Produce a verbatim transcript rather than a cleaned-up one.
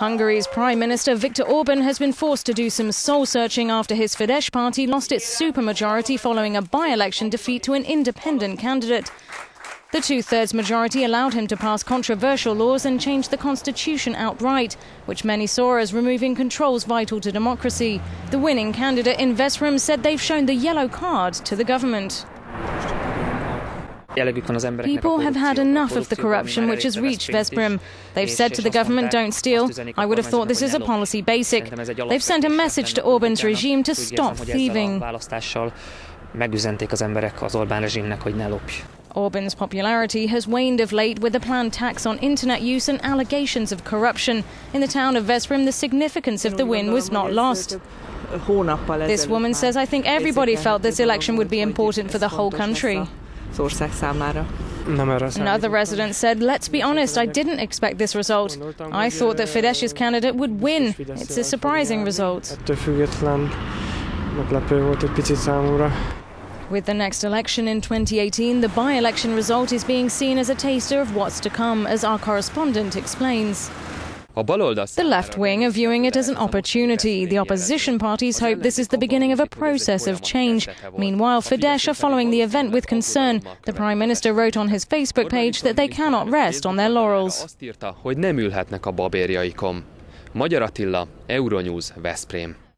Hungary's Prime Minister Viktor Orbán has been forced to do some soul-searching after his Fidesz party lost its supermajority following a by-election defeat to an independent candidate. The two-thirds majority allowed him to pass controversial laws and change the constitution outright, which many saw as removing controls vital to democracy. The winning candidate in Veszprém said they've shown the yellow card to the government. People have had enough of the corruption which has reached Veszprém. They've said to the government, don't steal. I would have thought this is a policy basic. They've sent a message to Orbán's regime to stop thieving. Orbán's popularity has waned of late with a planned tax on internet use and allegations of corruption. In the town of Veszprém, the significance of the win was not lost. This woman says, I think everybody felt this election would be important for the whole country. Another resident said, let's be honest, I didn't expect this result. I thought that Fidesz's candidate would win. It's a surprising result. With the next election in twenty eighteen, the by-election result is being seen as a taster of what's to come, as our correspondent explains. The left wing are viewing it as an opportunity. The opposition parties hope this is the beginning of a process of change. Meanwhile, Fidesz are following the event with concern. The Prime Minister wrote on his Facebook page that they cannot rest on their laurels. Magyar Attila, Euronews, Veszprém.